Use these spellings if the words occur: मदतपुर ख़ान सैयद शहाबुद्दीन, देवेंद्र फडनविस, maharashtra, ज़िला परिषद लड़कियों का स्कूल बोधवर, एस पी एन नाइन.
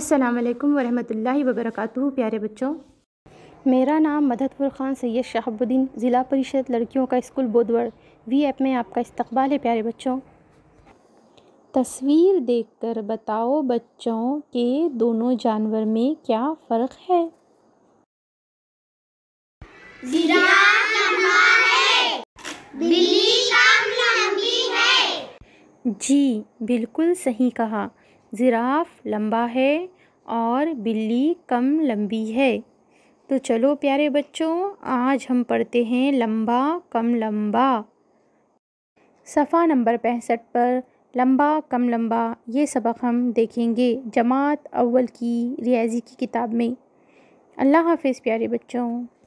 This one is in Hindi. अस्सलामुअलैकुम वरहमतुल्लाहि वबरकातुहू। प्यारे बच्चों, मेरा नाम मदतपुर ख़ान सैयद शहाबुद्दीन ज़िला परिषद लड़कियों का स्कूल बोधवर वी ऐप में आपका इस्तकबाल है। प्यारे बच्चों, तस्वीर देखकर बताओ बच्चों के दोनों जानवर में क्या फ़र्क है। जिराफ लंबा है, बिल्ली कम लंबी है। जी बिल्कुल सही कहा, जिराफ लंबा है और बिल्ली कम लंबी है। तो चलो प्यारे बच्चों, आज हम पढ़ते हैं लंबा कम लंबा। सफ़ा नंबर 65 पर लंबा कम लंबा ये सबक हम देखेंगे जमात अव्वल की रियाज़ी की किताब में। अल्लाह हाफ़िज़ प्यारे बच्चों।